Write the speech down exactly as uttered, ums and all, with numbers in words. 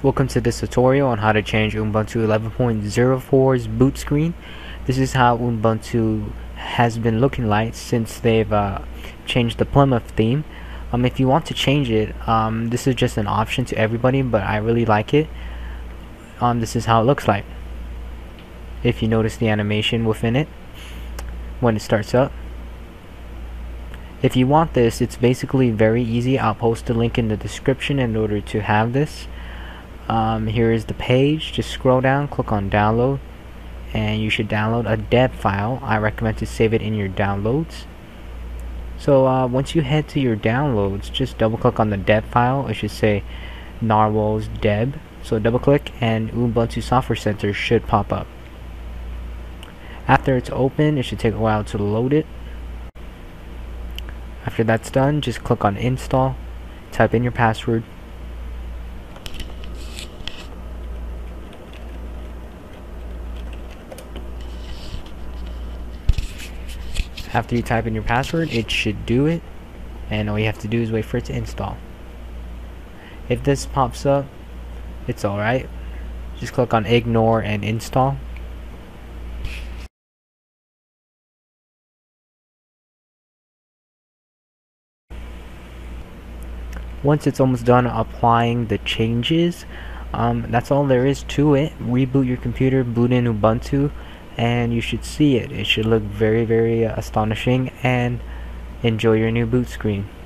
Welcome to this tutorial on how to change Ubuntu eleven point oh four's boot screen. This is how Ubuntu has been looking like since they've uh, changed the Plymouth theme. Um, if you want to change it, um, this is just an option to everybody, but I really like it. Um, this is how it looks like. If you notice the animation within it when it starts up. If you want this, it's basically very easy. I'll post a link in the description in order to have this. Um, here is the page. Just scroll down, click on download, and you should download a deb file. I recommend to save it in your downloads. So uh, once you head to your downloads, just double click on the deb file. It should say Narwhal's Deb. So double click and Ubuntu Software Center should pop up. After it's open, it should take a while to load it. After that's done, just click on install, type in your password. After you type in your password, it should do it, and all you have to do is wait for it to install. If this pops up, it's alright. Just click on ignore and install. Once it's almost done applying the changes, um, that's all there is to it. Reboot your computer, boot in Ubuntu, and you should see it. It should look very, very astonishing, and enjoy your new boot screen.